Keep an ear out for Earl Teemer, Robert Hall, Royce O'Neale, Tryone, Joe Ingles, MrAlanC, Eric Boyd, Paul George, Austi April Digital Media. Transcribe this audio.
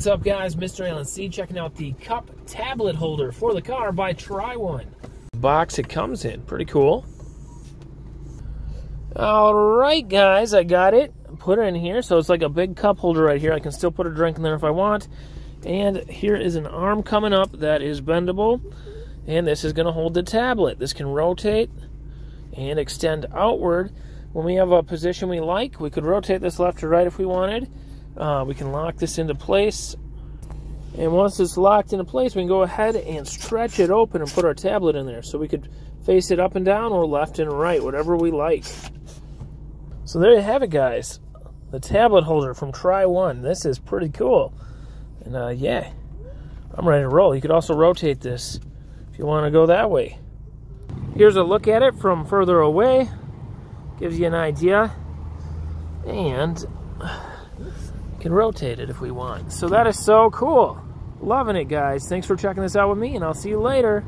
What's up, guys? Mr. Alan C. checking out the cup tablet holder for the car by Tryone. Box it comes in, pretty cool. All right, guys, I got it. Put it in here, so it's like a big cup holder right here. I can still put a drink in there if I want. And here is an arm coming up that is bendable, and this is going to hold the tablet. This can rotate and extend outward. When we have a position we like, we could rotate this left to right if we wanted. We can lock this into place, and once it's locked into place, we can go ahead and stretch it open and put our tablet in there. So we could face it up and down or left and right, whatever we like. So there you have it, guys. The tablet holder from Tryone. This is pretty cool. And yeah, I'm ready to roll. You could also rotate this if you want to go that way. Here's a look at it from further away. Gives you an idea. And can rotate it if we want. So that is so cool. Loving it, guys. Thanks for checking this out with me, and I'll see you later.